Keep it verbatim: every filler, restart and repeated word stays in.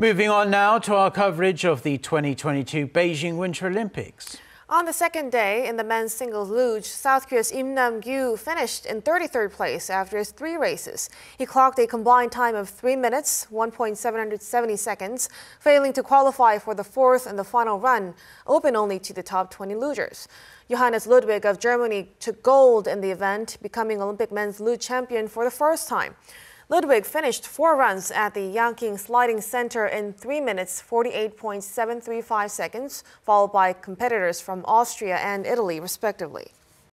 Moving on now to our coverage of the twenty twenty-two Beijing Winter Olympics. On the second day, in the men's singles luge, South Korea's Lim Nam-kyu finished in thirty-third place after his three races. He clocked a combined time of three minutes, one point seven seven zero seconds, failing to qualify for the fourth and the final run, open only to the top twenty lugers. Johannes Ludwig of Germany took gold in the event, becoming Olympic men's luge champion for the first time. Ludwig finished four runs at the Yanqing Sliding Center in three minutes, forty-eight point seven three five seconds, followed by competitors from Austria and Italy, respectively.